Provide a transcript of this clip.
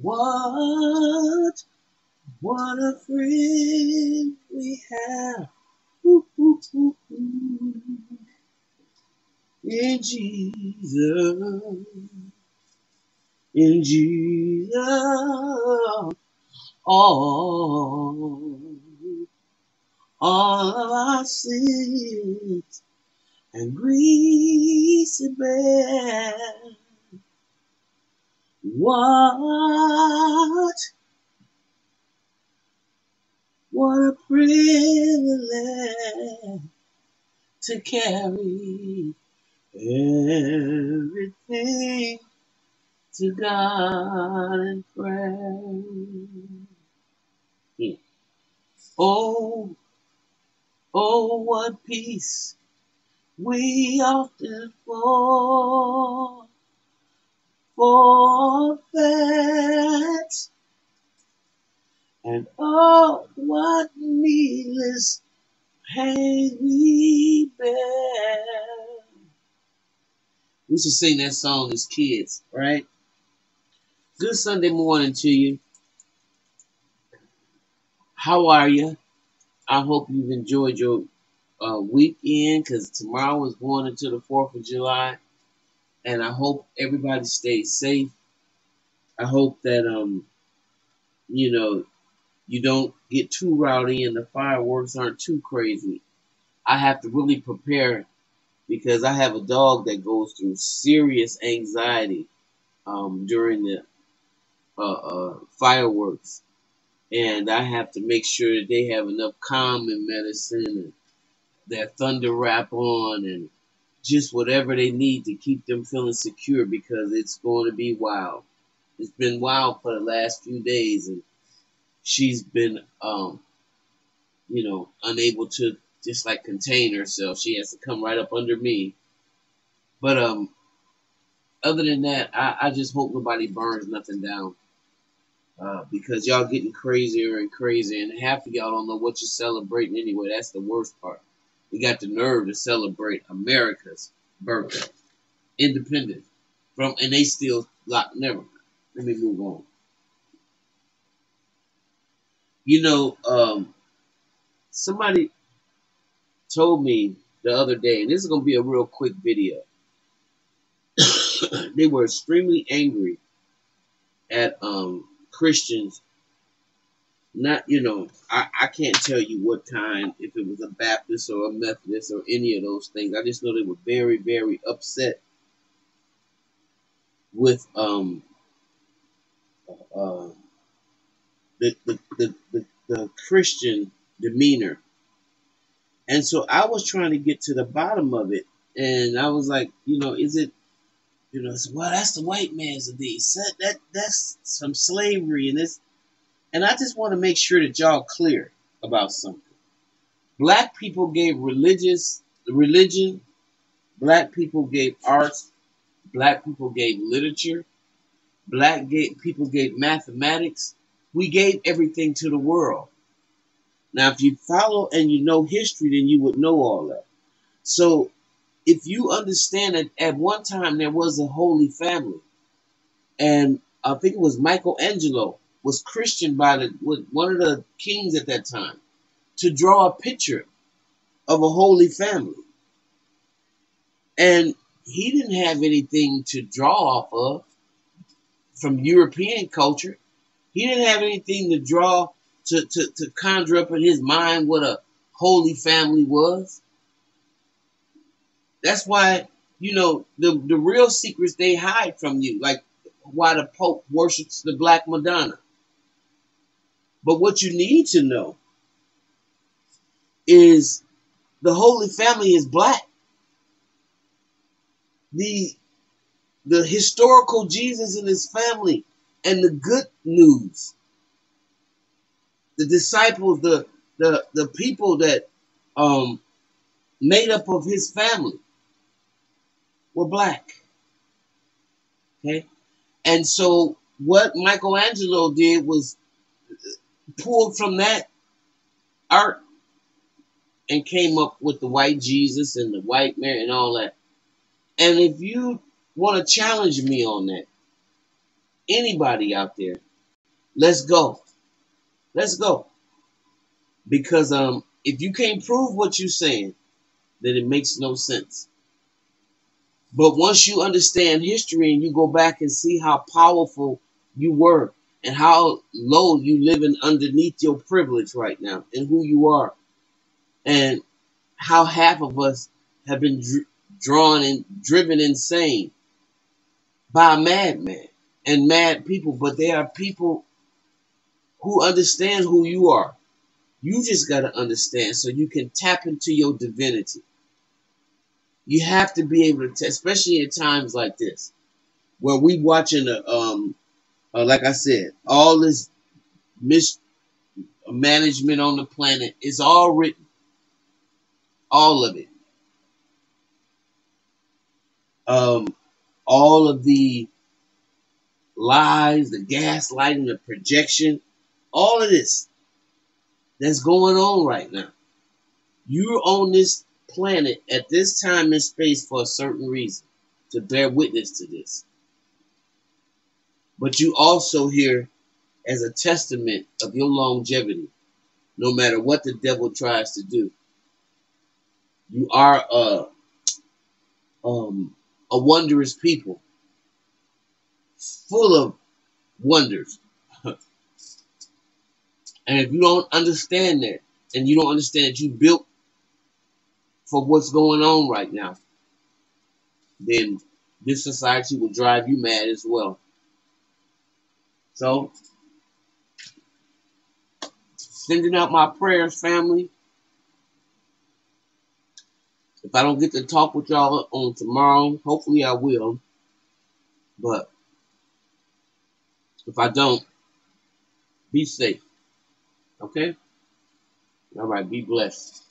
What a friend we have. Ooh, ooh, ooh, ooh. In Jesus, all of our sins and griefs and bear. What a privilege to carry everything to God in prayer. Oh, what peace we often forfeit, and oh, what needless pain we bear. We should sing that song as kids, right? Good Sunday morning to you. How are you? I hope you've enjoyed your weekend, because tomorrow is going into the 4th of July. And I hope everybody stays safe. I hope that, you know, you don't get too rowdy and the fireworks aren't too crazy. I have to really prepare, because I have a dog that goes through serious anxiety during the fireworks. And I have to make sure that they have enough calming medicine and their thunder wrap on and just whatever they need to keep them feeling secure, because it's going to be wild. It's been wild for the last few days, and she's been, you know, unable to just like contain herself. She has to come right up under me. But other than that, I just hope nobody burns nothing down, because y'all getting crazier and crazier, and half of y'all don't know what you're celebrating anyway. That's the worst part. We got the nerve to celebrate America's birthday, independence, from, and they still lock. Never mind. Let me move on. You know, somebody told me the other day, and this is going to be a real quick video. They were extremely angry at Christians. Not, you know, I can't tell you what kind, if it was a Baptist or a Methodist or any of those things. I just know they were very, very upset with the Christian demeanor. And so I was trying to get to the bottom of it, and I was like, you know, is it, you know, well, that's the white man's disease. That's some slavery, and this, and I just want to make sure that y'all clear about something. Black people gave religion, black people gave arts, black people gave literature, black people gave mathematics. We gave everything to the world. Now, if you follow and you know history, then you would know all that. So, if you understand that at one time there was a holy family, and I think it was Michelangelo was Christian by one of the kings at that time to draw a picture of a holy family. And he didn't have anything to draw off of from European culture. He didn't have anything to draw to conjure up in his mind what a holy family was. That's why, you know, the real secrets they hide from you, like why the Pope worships the Black Madonna. But what you need to know is the Holy Family is black. The historical Jesus and his family, and the good news, the disciples, the people that made up of his family were black. Okay? And so what Michelangelo did was pulled from that art and came up with the white Jesus and the white Mary and all that. And if you want to challenge me on that, anybody out there, let's go. Let's go. Because if you can't prove what you're saying, then it makes no sense. But once you understand history and you go back and see how powerful you were and how low you living underneath your privilege right now and who you are and how half of us have been drawn and driven insane by a madman and mad people. But there are people who understand who you are. You just got to understand so you can tap into your divinity. You have to be able to, especially at times like this, where we watching, like I said, all this mismanagement on the planet is all written. All of it. All of the lies, the gaslighting, the projection, all of this that's going on right now. You're on this planet at this time and space for a certain reason, to bear witness to this. But you also here as a testament of your longevity, no matter what the devil tries to do. You are a wondrous people, full of wonders. And if you don't understand that, and you don't understand that you built for what's going on right now, then this society will drive you mad as well. So, sending out my prayers, family. If I don't get to talk with y'all on tomorrow, hopefully I will. But if I don't, be safe. Okay? All right, be blessed.